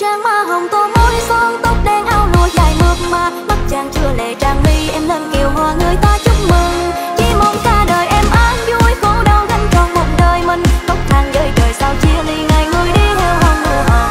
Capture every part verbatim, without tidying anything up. trang má hồng tô môi son tóc đen áo lụa dài mượt mà, mắt chàng chưa lệ trang mi em lên kiều hoa người ta chúc mừng. Chỉ mong cả đời em an vui khổ đau gánh tròn một đời mình, tóc than với đời sao chia ly ngày người đi heo hồng mùa hồng.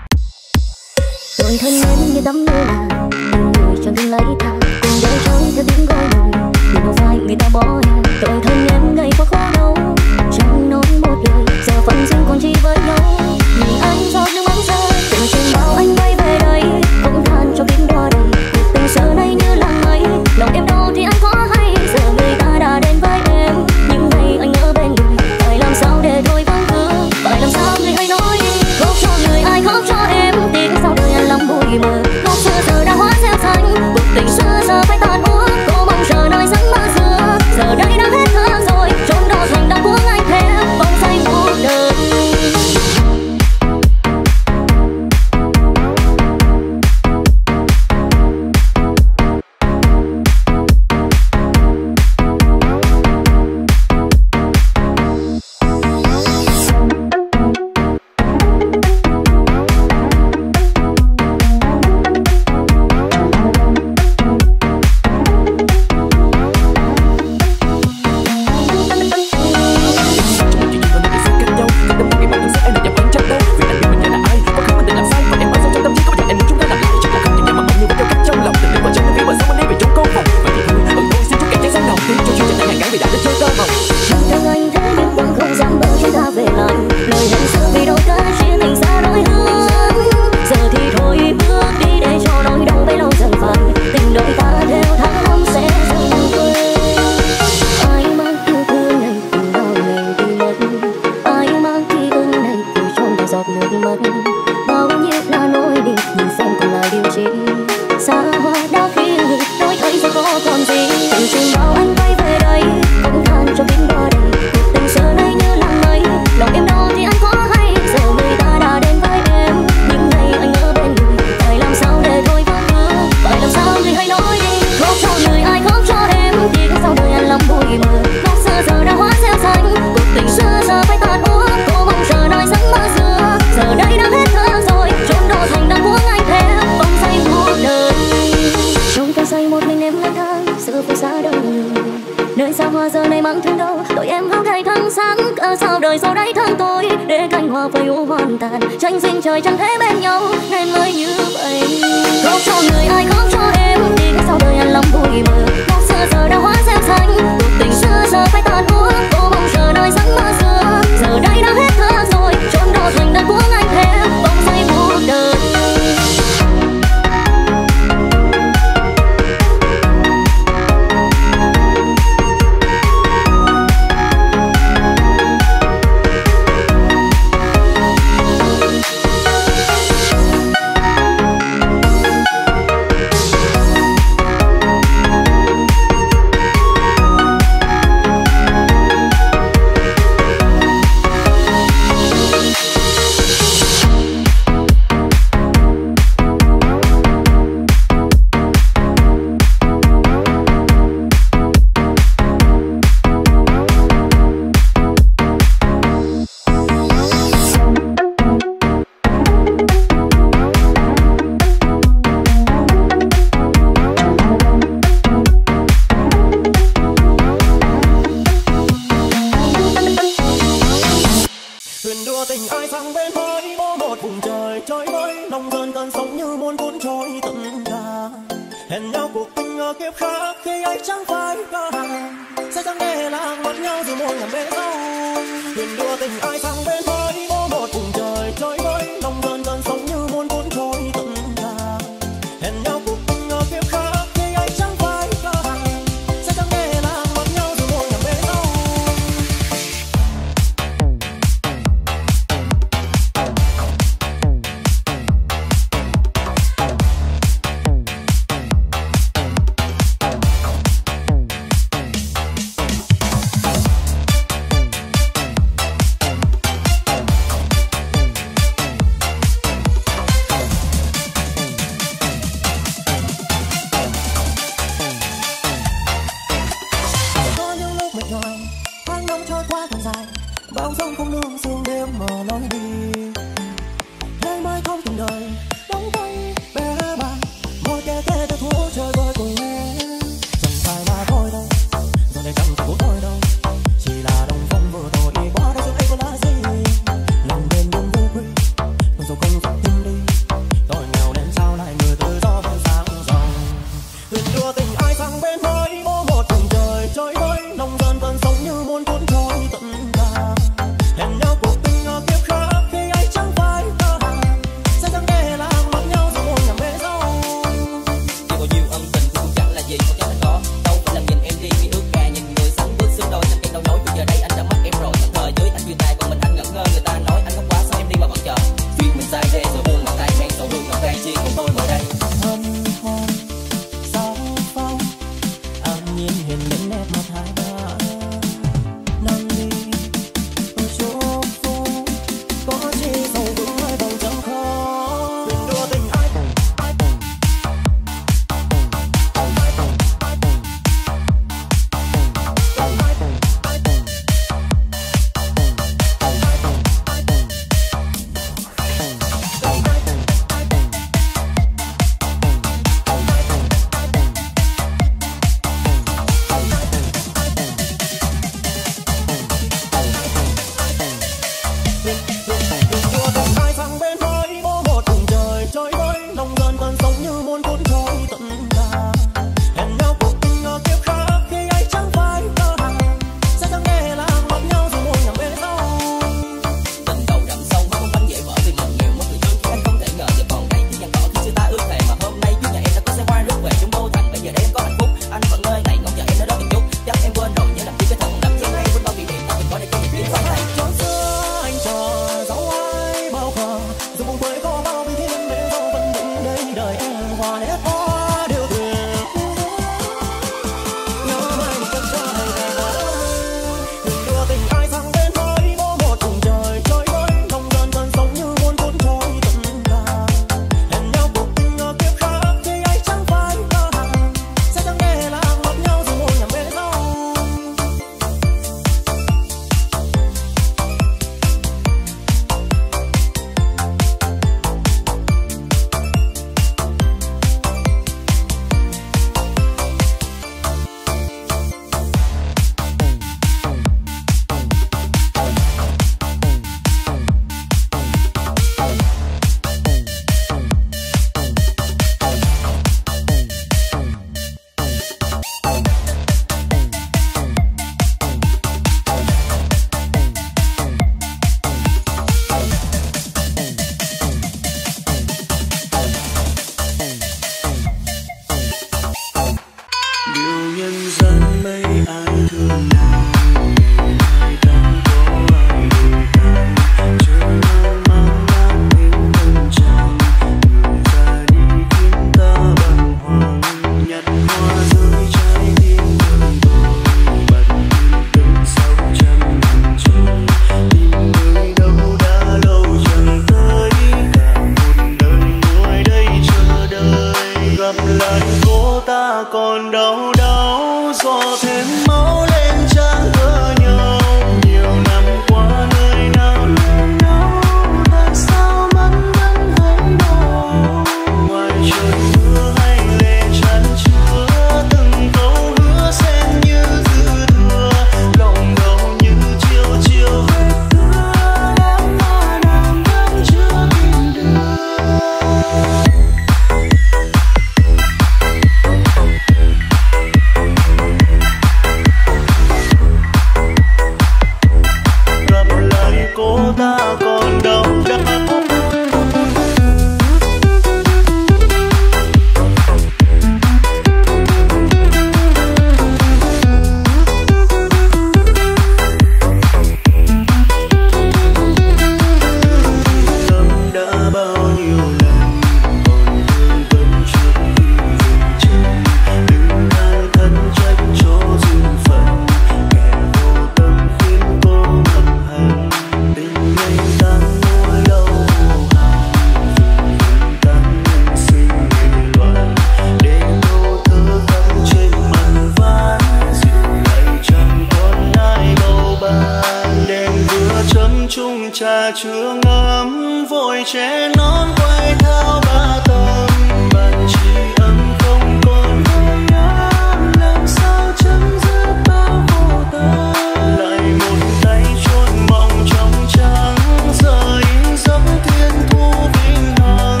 trà chưa ngắm vội che nón quay thao ba tầng bàn chỉ ấm không còn không nhắm làm sao chấm dứt bao khổ tâm lại một tay chôn mộng trong trắng giờ in dấu thiên thu vinh hằng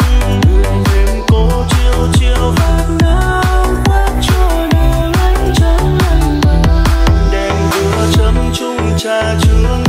đường đêm cô chiều chiều vác nắng khoác cho đời ánh trắng lạnh bờ đèn vừa chấm chung trà chưa ngắm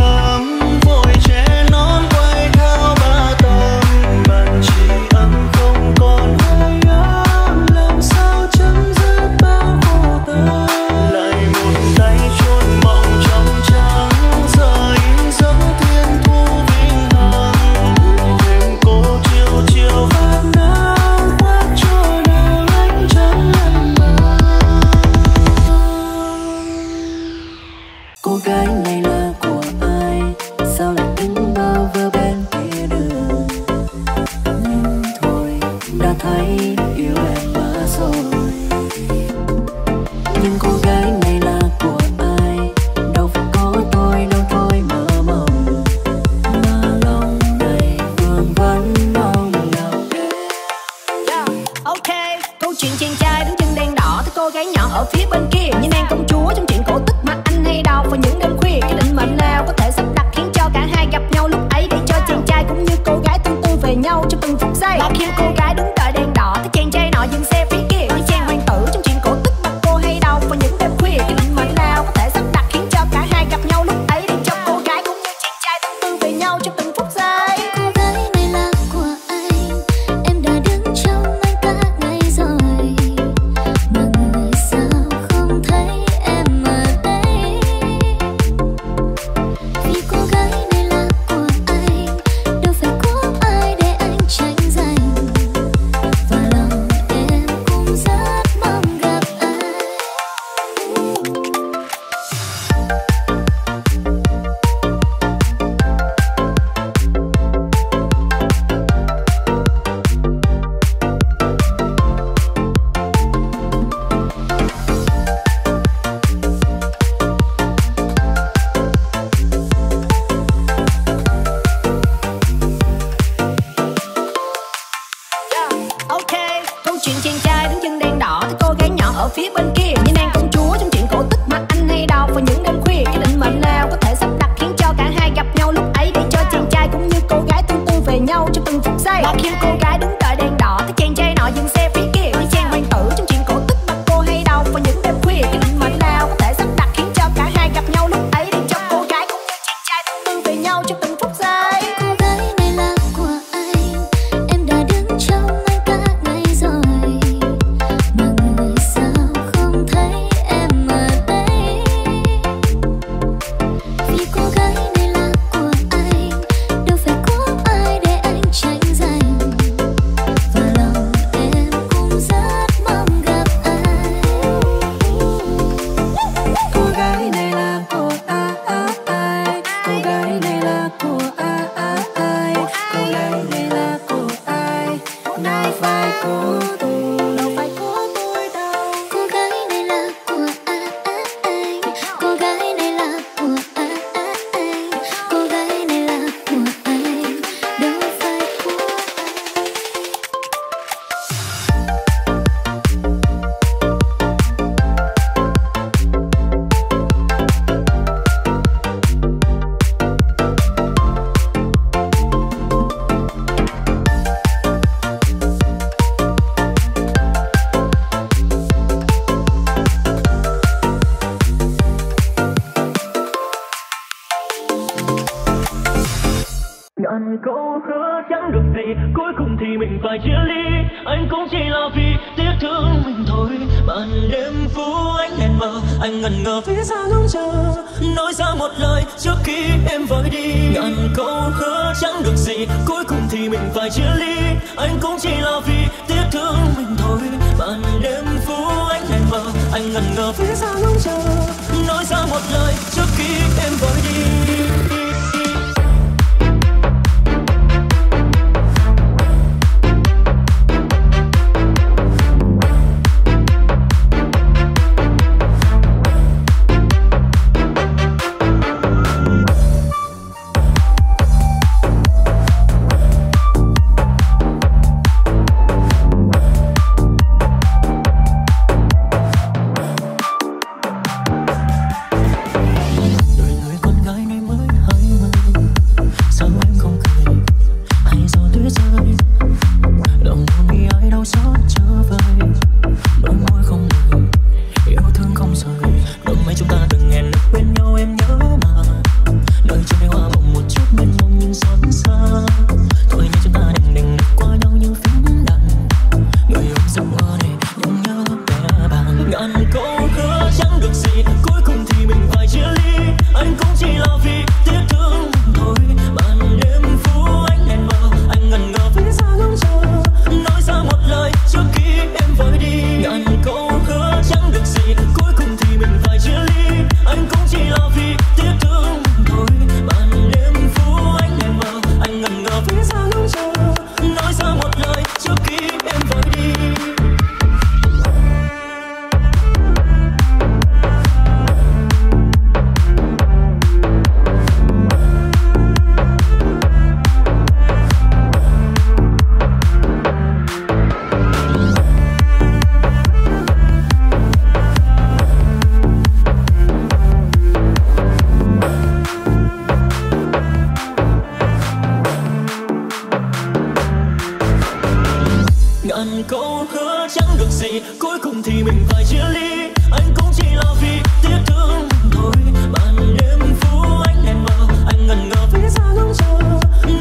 nó chẳng được gì, cuối cùng thì mình phải chia ly. Anh cũng chỉ là vì tiếc thương thôi. Bạn đêm phú anh hẹn vào, anh ngần ngờ phía xa lắm chờ,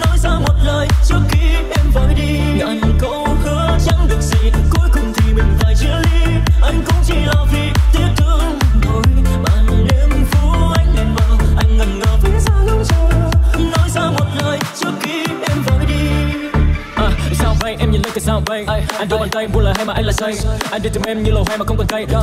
nói ra một lời trước khi em vội đi. Ngàn câu hứa chẳng được gì, cuối cùng thì mình phải chia ly. Anh cũng chỉ là vì tiếc thương thôi. Bạn đêm phú anh hẹn vào, anh ngần ngờ phía xa lắm chờ, nói ra một lời trước khi em vội đi. À, sao vậy em nhìn lên cái sao vậy? Ai, anh đưa bàn tay buồn là hay mà anh lại say. Anh đi tìm em như lầu hay mà không cần cây. Tại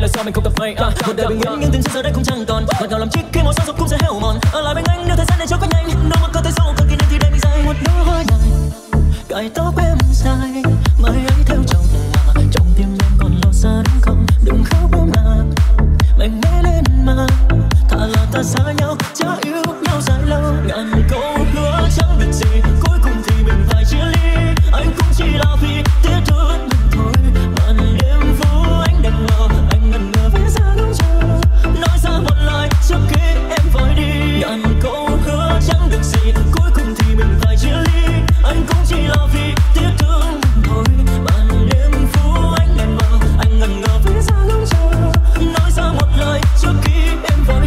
là sao mình không gặp may? À, một đời bình yên nhưng tình giờ đây cũng chẳng còn. Ngọt ngào làm chiếc khi màu sắc dục cũng sẽ héo mòn. Ở lại bên anh nếu thời gian này trôi quá nhanh. Nỗi một cơn tay sâu cần kỷ niệm thì đây mình dài. Một nụ hoa đài, cài tóc em dài, mây ấy theo chồng mà trong tim em còn lo xa đúng không? Đừng khóc em à, mạnh mẽ lên mà. Thà là ta xa nhau, chớ yêu nhau dài lâu. Ngàn câu hứa chẳng được gì, cuối cùng thì mình phải chia ly. Anh cũng chỉ là vì tiếc thương mình thôi. Màn đêm vũ anh đành ngờ, anh ngần ngờ vẽ ra đúng chưa? Nói ra một lời trước khi em vội đi. Ngàn câu hứa chẳng được gì, cuối cùng thì mình phải chia ly. Anh cũng chỉ là vì tiếc thương mình thôi. Màn đêm vũ anh đành ngờ, anh ngần ngờ vẽ ra đúng chưa? Nói ra một lời trước khi em vội đi.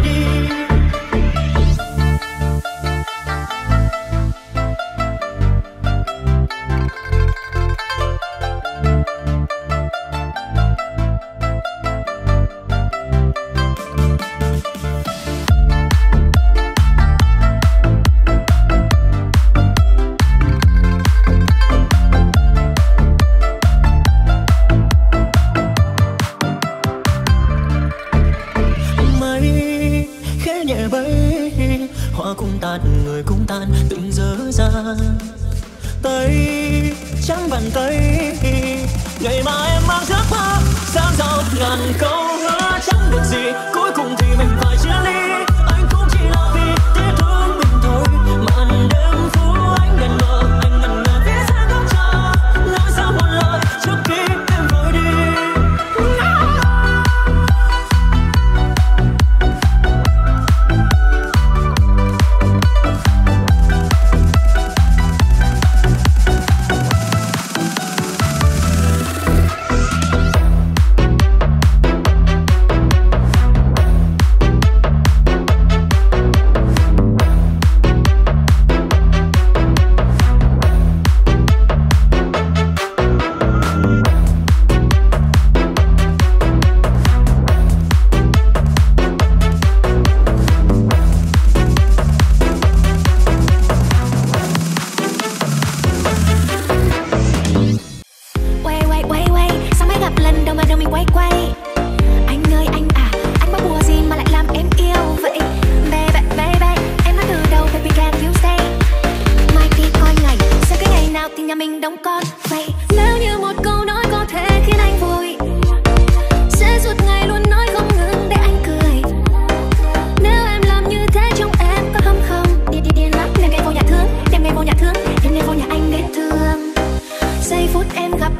Phút em gặp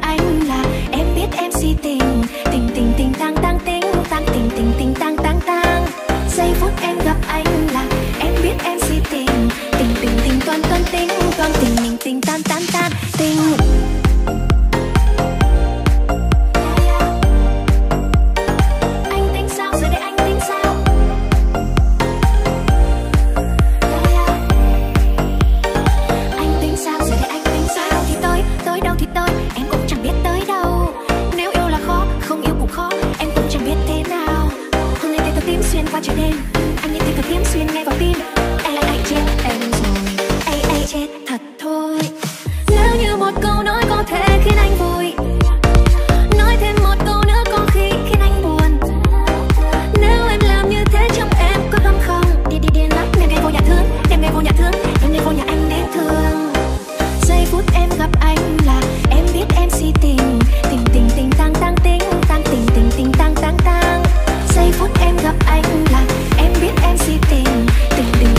anh là em biết em si tình tình tình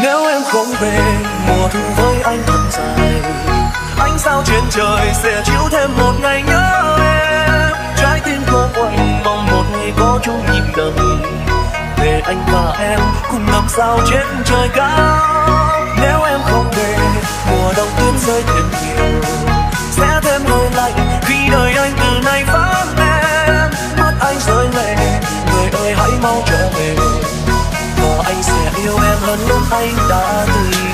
Nếu em không về mùa thu với anh thật dài, ánh sao trên trời sẽ chiếu thêm một ngày nhớ em. Trái tim cô quạnh mong một ngày có chung nhịp đầm, để anh và em cùng làm sao trên trời cao. Nếu em không về mùa đông tuyết rơi thêm nhiều, sẽ thêm hơi lạnh khi đời anh từ nay vắng em. Mắt anh rơi lệ, người ơi hãy mau trở về, và anh sẽ yêu em hơn lúc anh đã từng yêu.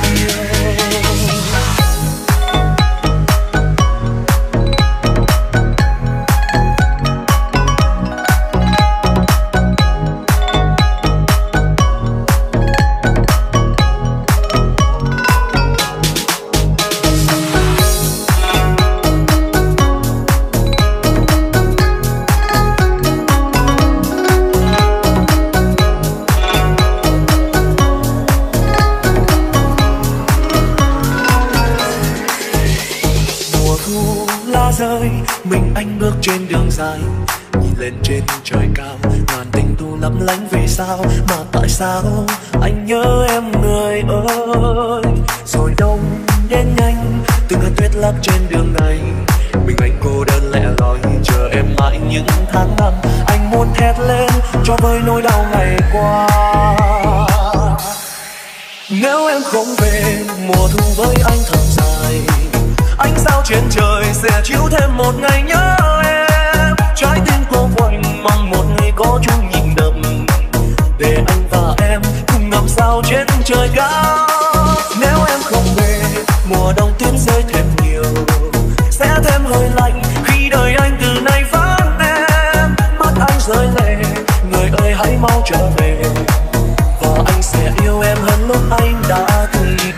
Mình anh bước trên đường dài, nhìn lên trên trời cao, ngàn tình thu lấp lánh về sao. Mà tại sao anh nhớ em người ơi? Rồi đông đến nhanh, từng hạt tuyết lấp trên đường này, mình anh cô đơn lẻ loi chờ em mãi những tháng năm. Anh muốn thét lên cho vơi nỗi đau ngày qua. Nếu em không về mùa thu với anh thật dài, ánh sao trên trời sẽ chiếu thêm một ngày nhớ em. Trái tim cô quạnh mong một ngày có chung nhịp đập, để anh và em cùng ngắm sao trên trời cao. Nếu em không về mùa đông tuyết rơi thêm nhiều, sẽ thêm hơi lạnh khi đời anh từ nay vắng em. Mắt anh rơi lệ, người ơi hãy mau trở về, và anh sẽ yêu em hơn lúc anh đã từng yêu.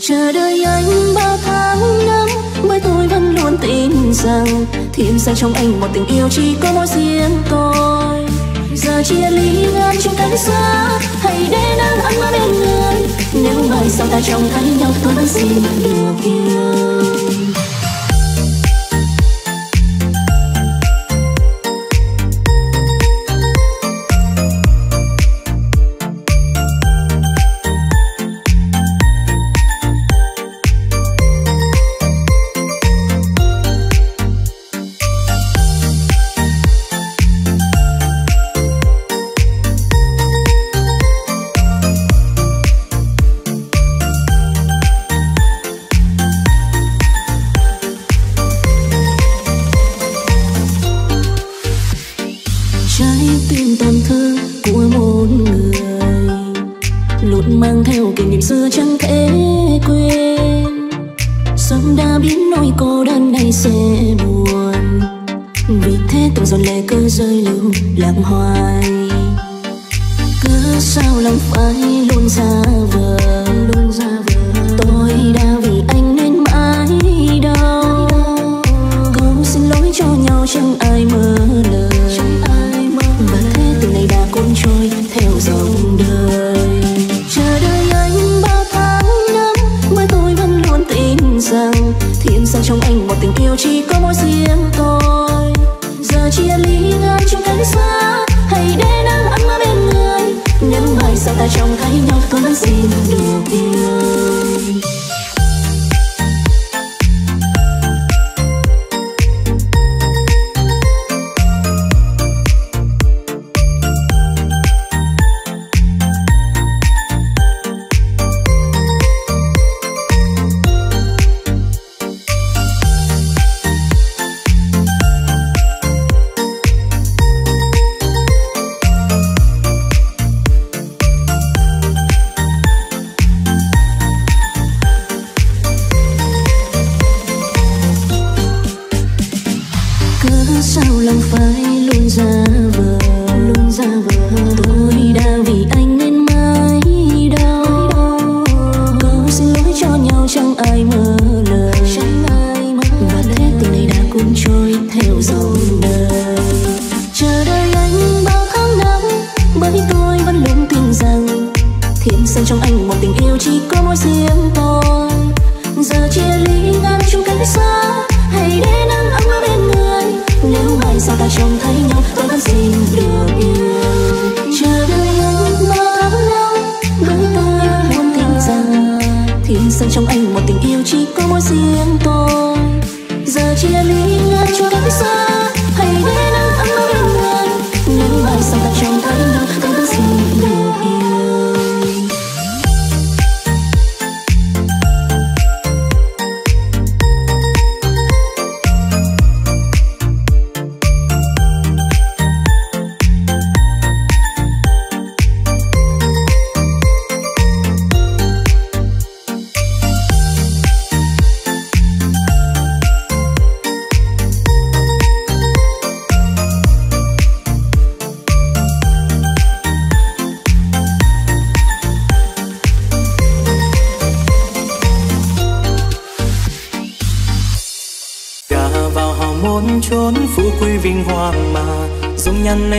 Chờ đợi anh bao tháng năm, bởi tôi vẫn luôn tin rằng thêm sang trong anh một tình yêu chỉ có mỗi riêng tôi. Giờ chia ly ngang trên cánh xa, hãy để nắng ấm áp bên người. Nếu mai sau ta trông thấy nhau, tôi vẫn xin được yêu.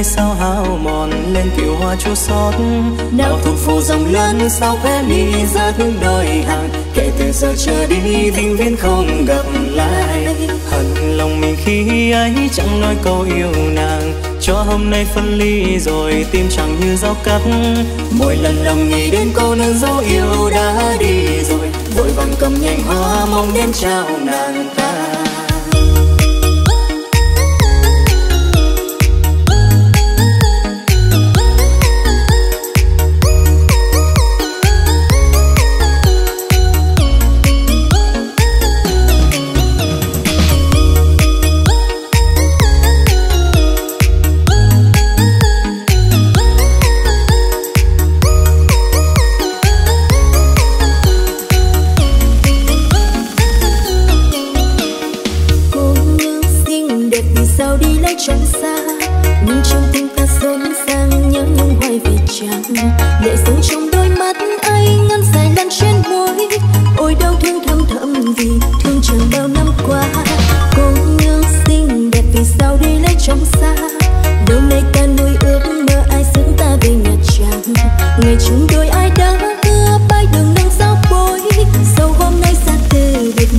Sao hao mòn lên kiệu hoa chua xót nào thuộc phố rộng lớn sao khóe mi rớt đôi hàng. Kể từ giờ trở đi vĩnh viễn không gặp lại. Hận lòng mình khi ấy chẳng nói câu yêu nàng, cho hôm nay phân ly rồi tim chẳng như dao cắt. Mỗi lần lòng nghĩ đến cô nương dấu yêu đã đi rồi, vội vàng cầm nhành hoa mong đến chào nàng ta. Lệ sâu trong đôi mắt anh ngăn dài lăn trên môi. Ôi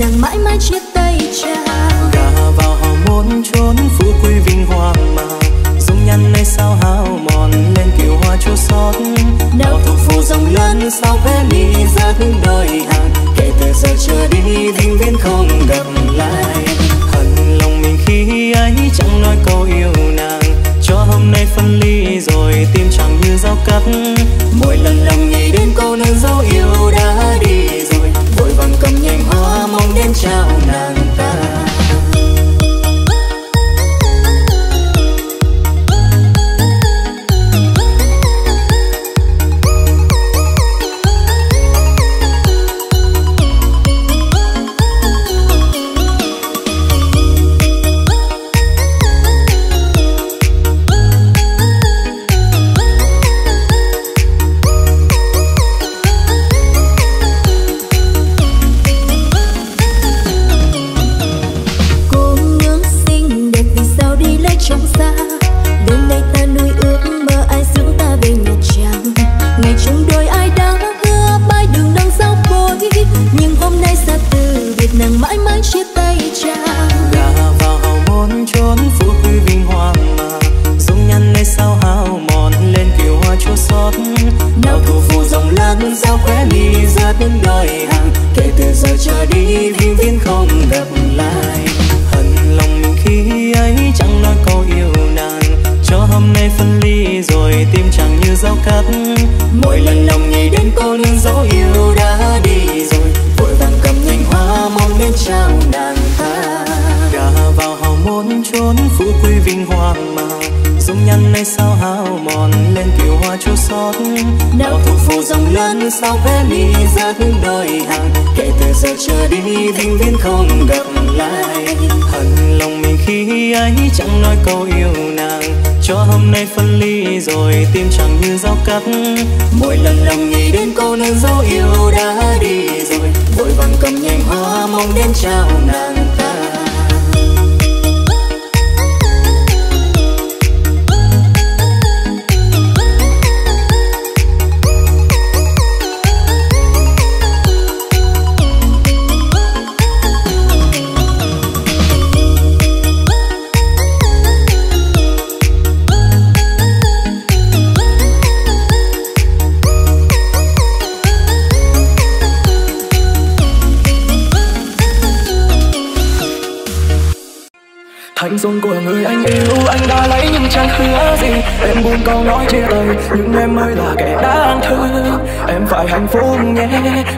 nàng mãi mãi chia tay chàng. Gà vào hò muốn trốn phú quý vinh hoa mà dung nhan nay sao hao mòn lên kiều hoa chua xót. Nào thuộc phu dòng lớn sao em đi ra thương đôi hàng, kể từ giờ trở đi vĩnh viễn không gặp lại. Hận lòng mình khi ấy chẳng nói câu yêu nàng, cho hôm nay phân ly rồi tim chẳng như dao cắt. Mỗi lần lòng nghĩ đến cô nàng dấu yêu đã đi rồi, vội vàng cầm nhành hoa mong đến chào nàng ta. Sao em đi ra thương đôi hàng, kể từ giờ trở đi vĩnh viễn không gặp lại. Hận lòng mình khi ấy chẳng nói câu yêu nàng, cho hôm nay phân ly rồi tim chẳng như dao cắt. Mỗi lần lòng nghĩ đến cô nàng dấu yêu đã đi rồi, vội vàng cầm nhành hoa mong đến chào nàng ta. Anh dung của người anh yêu anh đã lấy nhưng chẳng hứa gì. Em buông câu nói chia tay nhưng em mới là kẻ đáng thương. Em phải hạnh phúc nhé,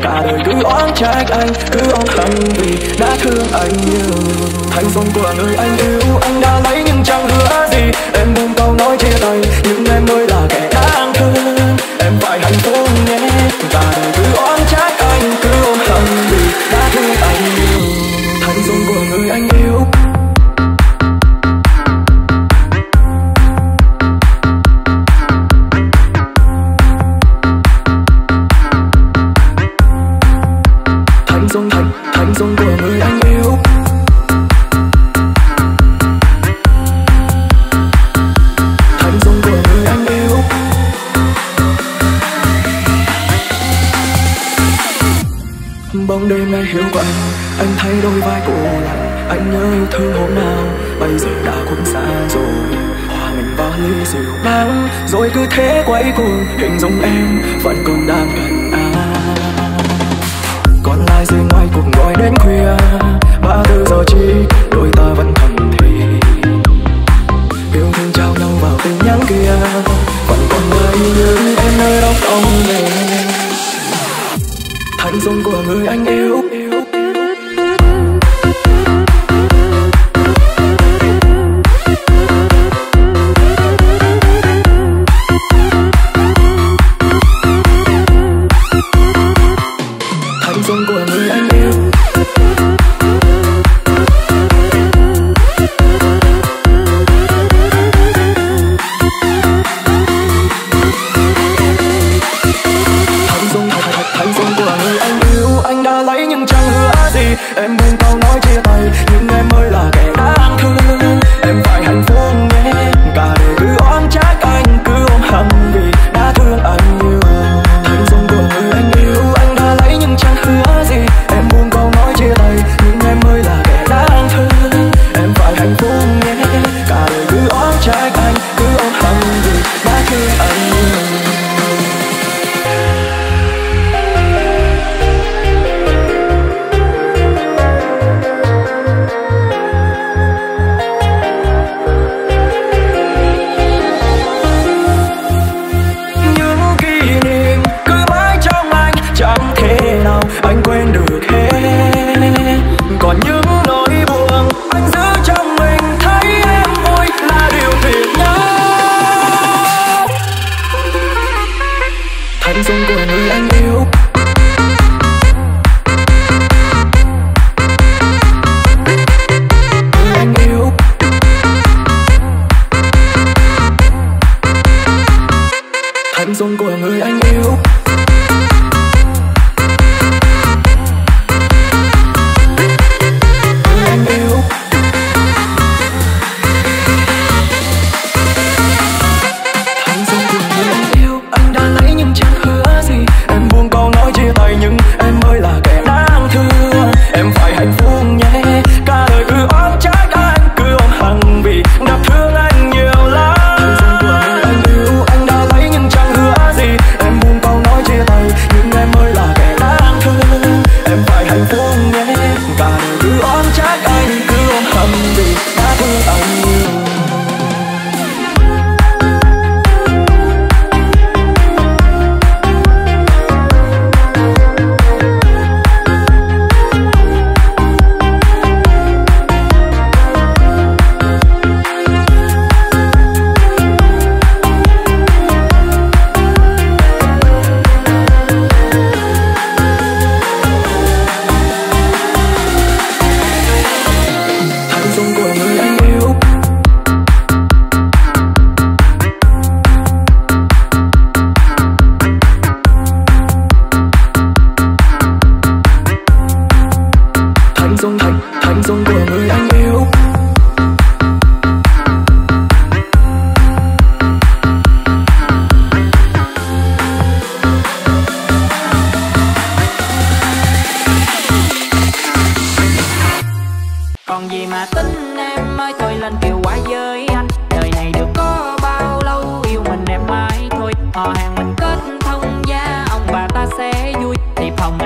cả đời cứ oán trách anh, cứ oán hận vì đã thương anh nhiều. Thành dung của người anh yêu anh đã lấy nhưng chẳng hứa gì. Em buông câu nói chia tay nhưng em mới là kẻ đáng thương. Em phải hạnh phúc nhé, cả đời cứ oán trách anh, cứ oán hận vì đã thương anh nhiều. Thành dung của người anh yêu. Bóng đêm nay hiu quạnh, anh thấy đôi vai cô lạnh. Anh nhớ yêu thương hôm nào, bây giờ đã cũng xa rồi. Hòa mình vào ly rượu đắng, rồi cứ thế quay cuồng. Hình dung em vẫn còn đang gần anh. Còn lại dưới ngoài cuộc gọi đến khuya, ba tư giờ chi đôi ta vẫn thầm thì. Yêu thương trao nhau vào tin nhắn kia, vẫn còn đây như em nơi đó không về. Thành dung của người anh yêu. Thành dung của người anh yêu anh đã lấy nhưng chẳng hứa gì. Em buông câu nói chia tay. quên được hết. Còn những nỗi buồn anh giữ trong mình, thấy em vui là điều tuyệt nhất. Thanh xuân của người anh yêu, thanh xuân của người anh yêu. Hẹn mình kết thông gia, ông bà ta sẽ vui, thì phòng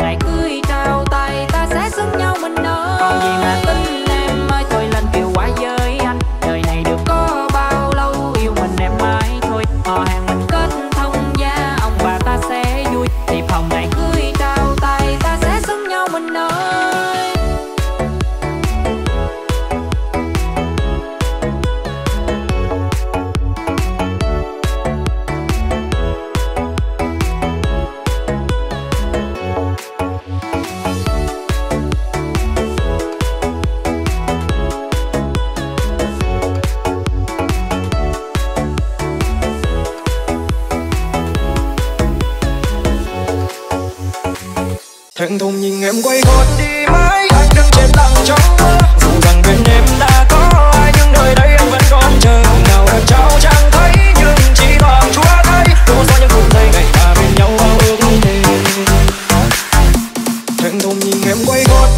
này cưới trao tay. thùng nhìn em quay gót đi mãi, anh đứng trên tặng trong mơ. Dù rằng bên em đã có ai nhưng nơi đây em vẫn còn chờ. Hôm nào em trao chẳng thấy nhưng chỉ toàn Chúa thấy. Đổ ra những phút giây ngày ta bên nhau bao ước thề. Thành thùng nhìn em quay gót.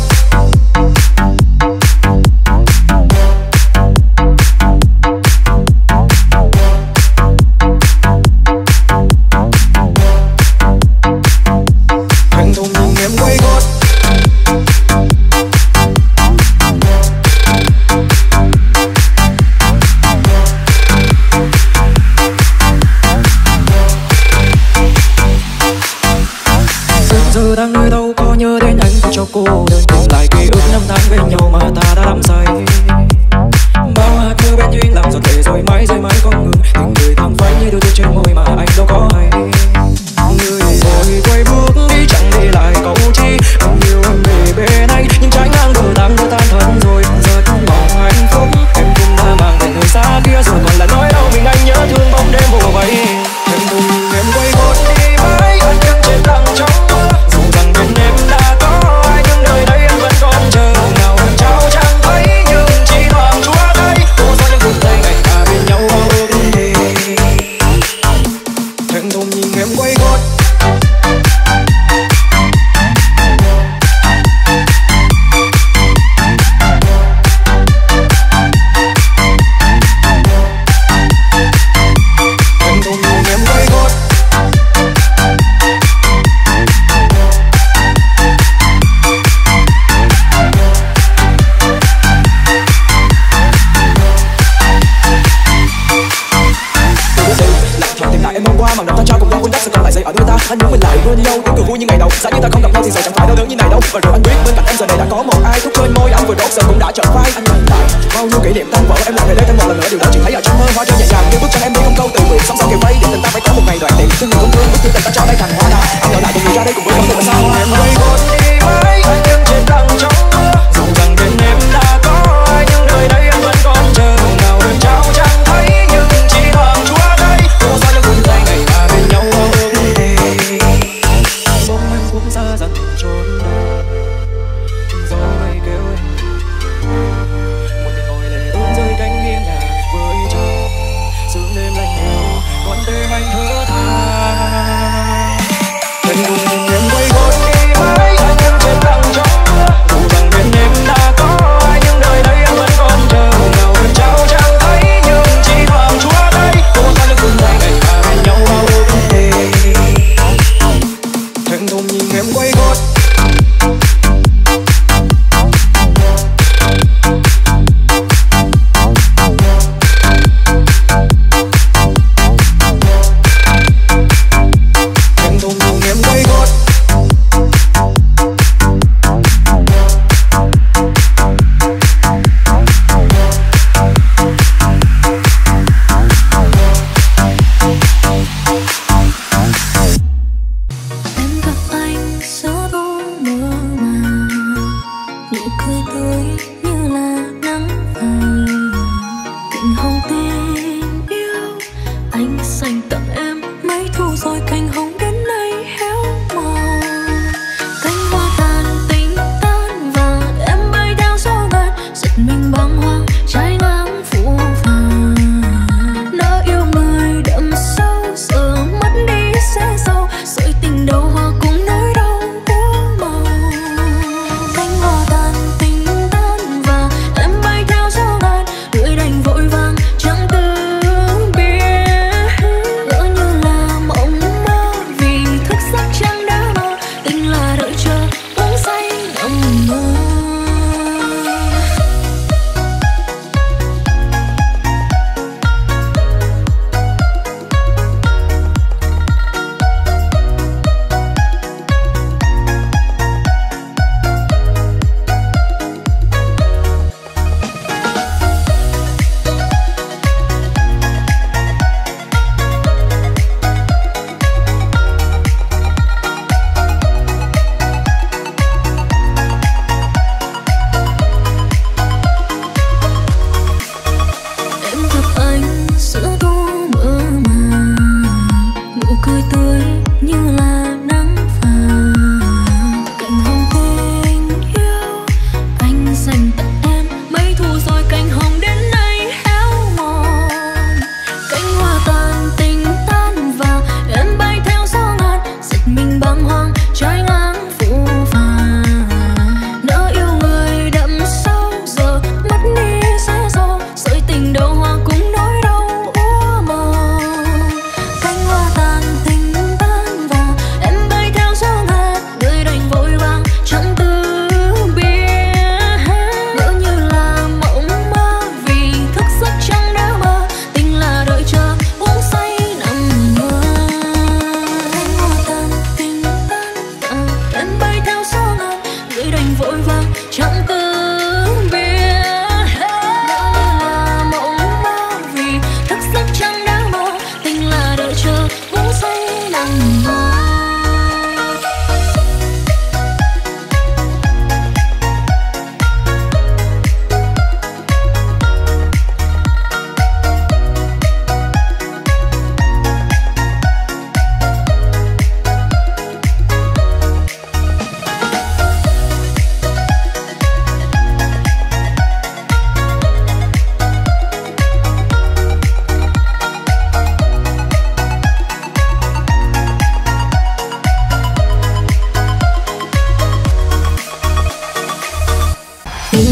Anh muốn mình lại bên nhau cũng cười vui như ngày đầu. Giá như ta không gặp nhau thì giờ chẳng phải đau đớn như này đâu. Và rồi anh biết bên cạnh em giờ này đã có một ai thúc trên môi anh vừa đốt giờ cũng đã chợt phai. Anh nhìn lại bao nhiêu kỷ niệm tan vỡ, em lại về đây thêm một lần nữa. Điều đó chỉ thấy ở trong mơ hoa rơi nhẹ nhàng như bức tranh em đi không câu từ biệt. Sóng sau kề vây để tình ta phải có một ngày đoạn tiệm. Thương người cũng thương bức tình ta trao đây thành hoa đào. Anh ở lại cùng người ra đây cùng với con đường sao em quay gót đi mãi. Anh đứng trên đằng trong mưa dù rằng bên em đã có ai nhưng nơi đây em vẫn còn chờ. Nào em trao chẳng thấy nhưng chỉ thoáng Chúa đây. Cô sao những buổi ngày ta bên nhau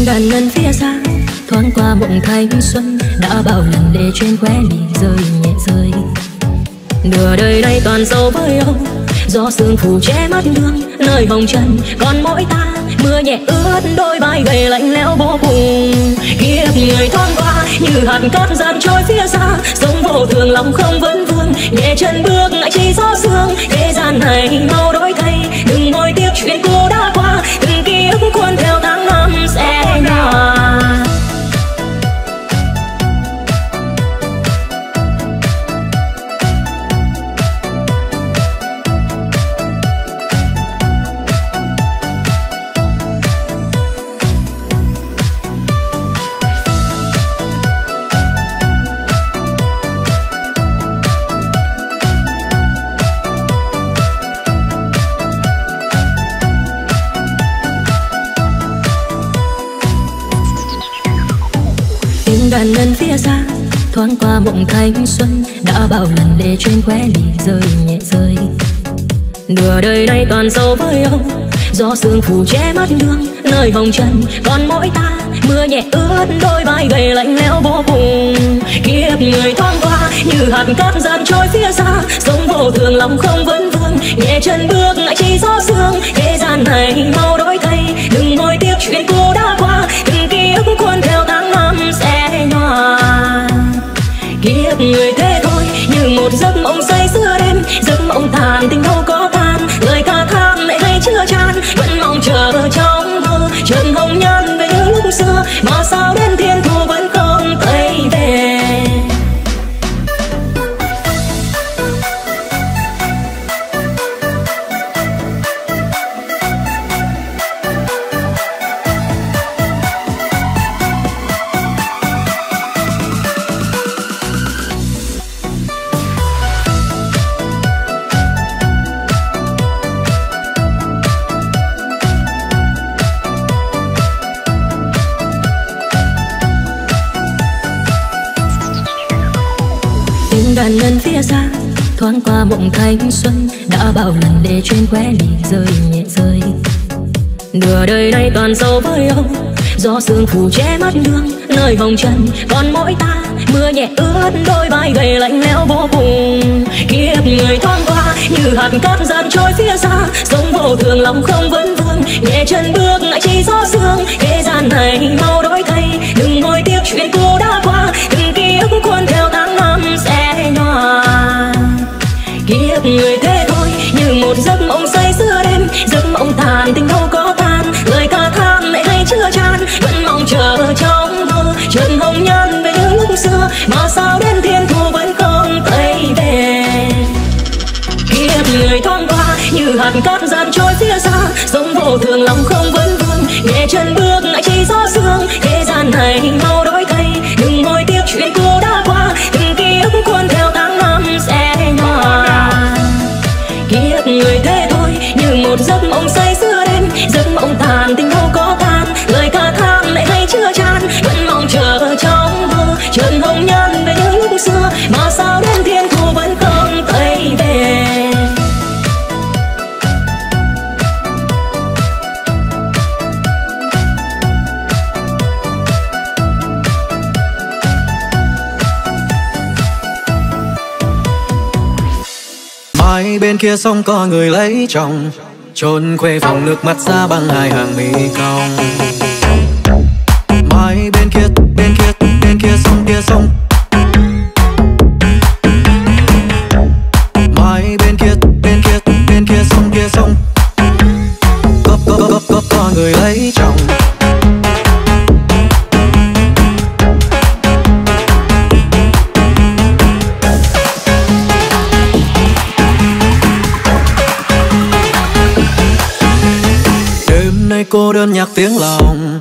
đàn ngân phía xa thoáng qua mộng thanh xuân đã bao lần để trên khóe mi rơi nhẹ rơi. Nửa đời nay toàn dấu với ông, gió sương phủ che mất đường nơi vòng trần, còn mỗi ta mưa nhẹ ướt đôi vai gầy lạnh lẽo vô cùng. Kiếp người thoáng qua như hạt cát dạt trôi phía xa, sống vô thường lòng không vấn vương, nhẹ chân bước ngại chi gió sương. Thế gian này mau đổi thay, đừng ngồi tiếc chuyện cũ đã qua, từng ký ức cuốn theo tháng năm sẽ qua. Đàn ngân phía xa thoáng qua mộng thanh xuân đã bao lần để trên khóe mi rơi nhẹ rơi. Nửa đời nay toàn dấu với ông, gió sương phủ che mất đường nơi vòng trần, còn mỗi ta mưa nhẹ ướt đôi vai gầy lạnh lẽo vô cùng. Kiếp người thoáng qua như hạt cát dạt trôi phía xa, sống vô thường lòng không vấn vương, nhẹ chân bước ngại chi gió sương. Thế gian này mau đổi thay, đừng ngồi tiếc chuyện cũ đã qua, từng ký ức cuốn theo tháng năm sẽ nhòa. Kiếp người thế thôi như một giấc mộng say xưa đêm, giấc mộng tàn tình đâu có tan, lời ca thang lại thấy chưa chan, vẫn mong chờ trong mơ trần hồng nhan về những lúc xưa, mà sao đến thiên thu vẫn không thấy về. Đàn ngân phía xa thoáng qua mộng thanh xuân đã bao lần để trên khóe mi rơi nhẹ rơi. Nửa đời nay toàn dấu với ông, gió sương phủ che mất đường nơi vòng trần, còn mỗi ta mưa nhẹ ướt đôi vai gầy lạnh lẽo vô cùng. Kiếp người thoáng qua như hạt cát dạt trôi phía xa, sống vô thường lòng không vấn vương, nhẹ chân bước ngại chi gió sương. Thế gian này mau đổi thay, đừng ngồi tiếc chuyện cũ đã qua, từng ký ức cuốn theo tháng năm sẽ nhòa. Kiếp người thế thôi như một giấc mộng say xưa đêm, giấc mộng tàn tình đâu có tan, lời ca than lại hay chưa chan, vẫn mong chờ trong mơ trần hồng nhan về những lúc xưa, mà sao đến thiên thu vẫn không thấy về. Kiếp người thoáng qua như hạt cát dạt trôi phía xa, sống vô thường lòng không vấn vương, nhẹ chân bước ngại chi gió sương. Thế gian này mau đổi thay, đừng ngồi tiếc chuyện cũ đã qua, từng ký ức cuốn theo tháng năm sẽ nhòa. Kiếp người thế thôi như một giấc mộng say xưa đêm, giấc mộng tàn tình đâu có tan, lời ca than lại hay chưa chan, vẫn mong chờ trong mơ trần hồng nhan về những lúc xưa, mà sao đến thiên thu vẫn không thấy về. Mãi bên kia sông có người lấy chồng, chôn khuê phòng nước mắt ra bằng hai hàng mi cong. Mãi bên kia, bên kia, bên kia sông kia sông. Mãi bên kia, bên kia, bên kia sông kia sông. Có, có, có, có, có người lấy chồng. Cô đơn nhạc tiếng lòng,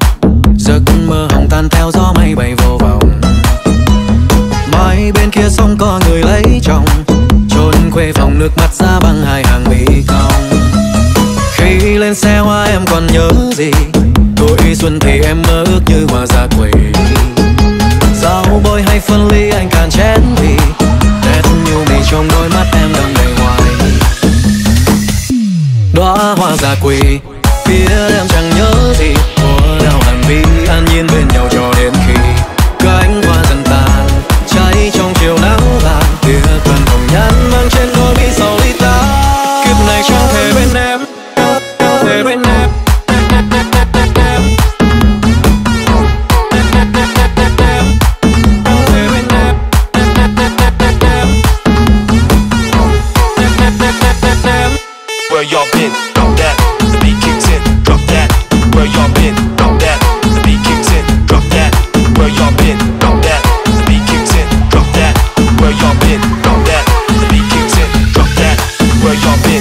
giấc mơ hồng tan theo gió mây bay vô vòng. Mãi bên kia sông có người lấy chồng, chôn khuê phòng nước mắt ra bằng hai hàng mi cong. Khi lên xe hoa em còn nhớ gì, tuổi xuân thì em mơ ước như hoa ra quỳ. Rau bôi hay phân ly anh càng chén vì nét nhu mì trong đôi mắt em đang đầy hoài. Đóa hoa ra quỳ biết em chẳng nhớ gì, của nào hành vi anh where y'all been, drop that, the beat kicks in, drop that, where y'all been, drop that, the beat kicks in, drop that, where y'all been, drop that, the beat kicks in, drop that, where y'all been.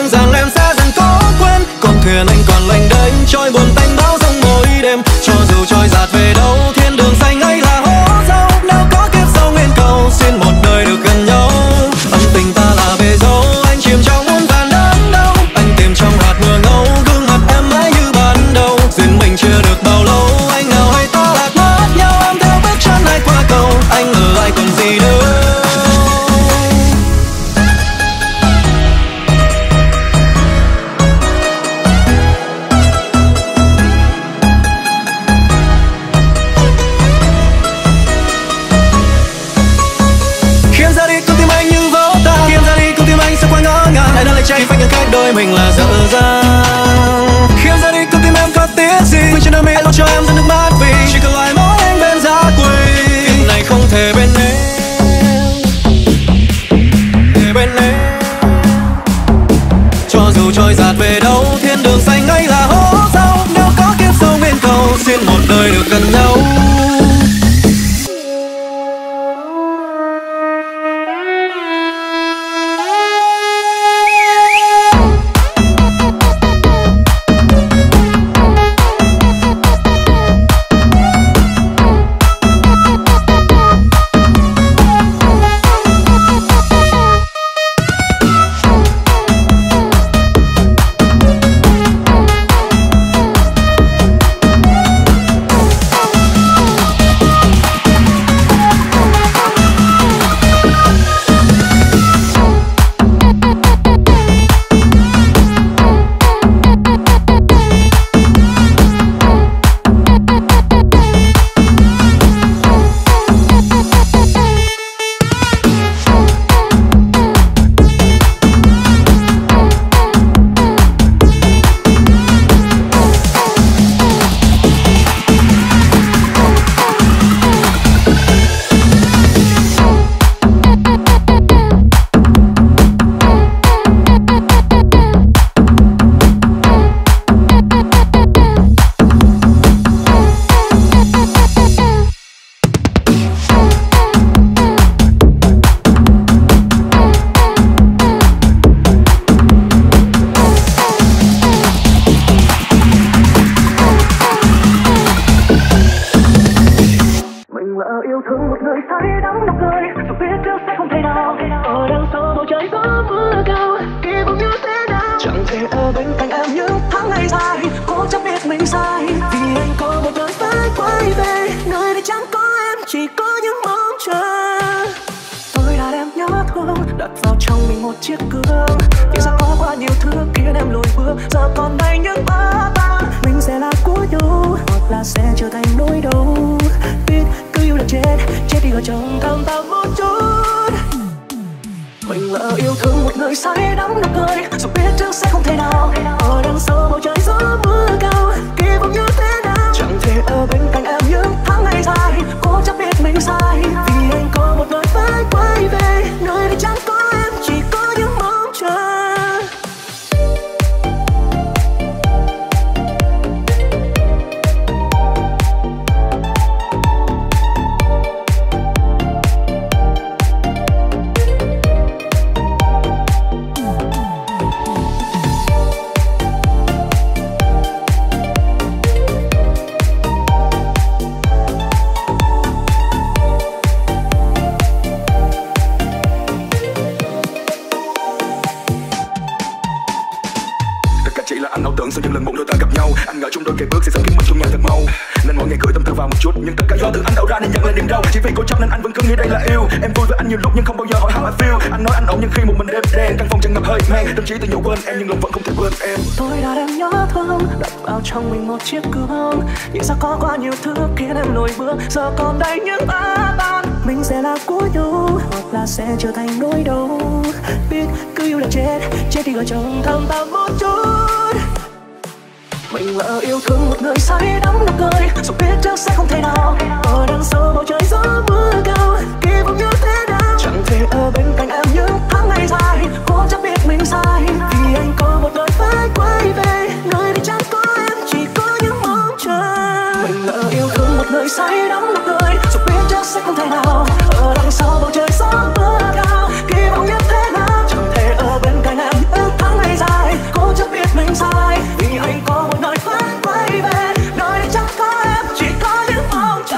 rằng em sẽ dần có quên. Con thuyền anh còn lênh đênh, trôi buồn tanh bão dòng mỗi đêm. Cho dù trôi dạt về đâu, thiên đường xanh ấy là hố sâu. Nếu có kiếp sau nguyên cầu, xin một đời được gần nhau. Ân tình ta là bể dấu, anh chìm trong muôn vàn đớn đau. Anh tìm trong hạt mưa ngâu, gương mặt em mãi như ban đầu. Duyên mình chưa được bao lâu, anh nào hay ta lạc mất nhau. Em theo bước chân ai qua cầu, anh ở lại còn gì nữa. Trái phách những cách đôi mình là dở dang. Khi em ra đi con tim em có tiếc gì? Quên trên đôi mi lo cho em ra nước mắt vì chỉ cần ai mỗi anh bên giá quỳ. Kiếp này không thể bên em, thể bên em. Cho dù trôi dạt về đâu, thiên đường xanh ấy là hố sâu. Nếu có kiếp sâu nguyên cầu, xin một đời được gần nhau. Giờ còn đây những bã bàng, mình sẽ là cuối nhau hoặc là sẽ trở thành nỗi đau. Biết cứ yêu là chết, chết thì ở trong thầm ta một chút. Mình lỡ yêu thương một người say đắm nụ cười, dù biết chắc sẽ không thể nào. Ở đằng sau bầu trời gió mưa cao, kỳ vọng như thế nào? Chẳng thể ở bên cạnh em những tháng ngày dài, cô chắc biết mình sai vì anh có một đời phải quay về. say đắm nụ cười dù biết chắc sẽ không thể nào ở đằng sau bầu trời sáng mưa cao kỳ vọng như thế nào chẳng thể ở bên cạnh em ước tháng ngày dài cô chưa biết mình sai vì anh có một nơi vẫn quay về nơi đây chẳng có em chỉ có những mong chờ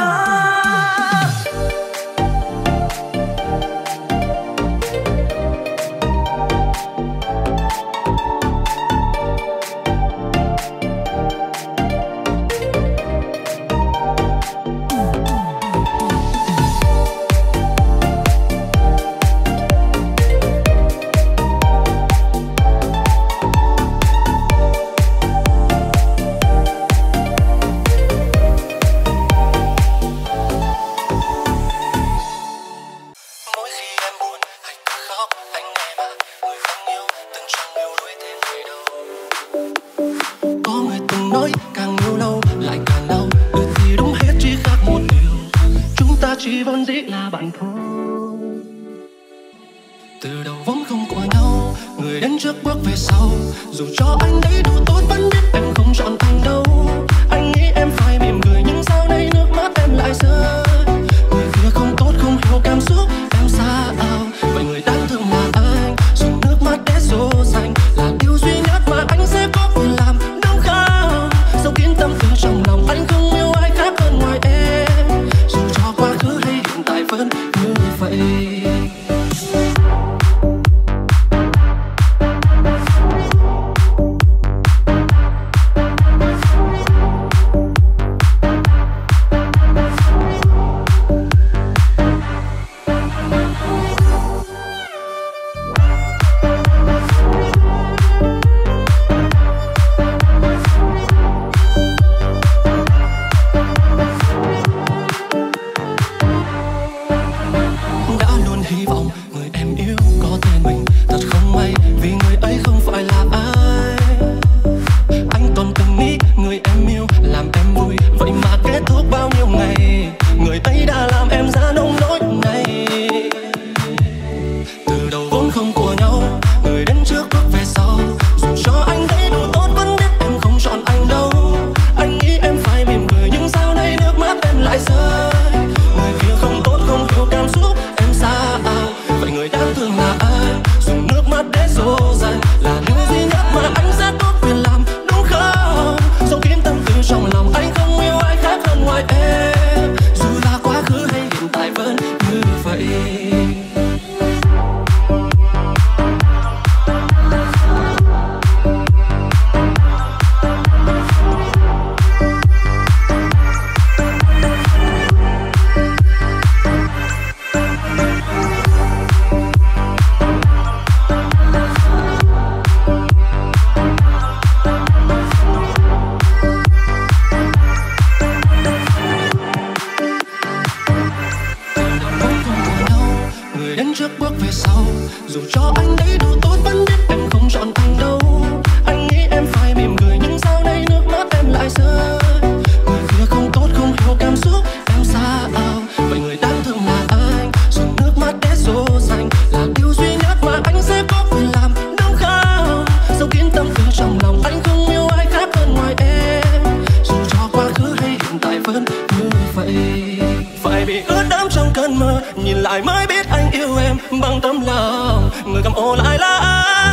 lại mới biết anh yêu em bằng tấm lòng người cầm ô lại là ai.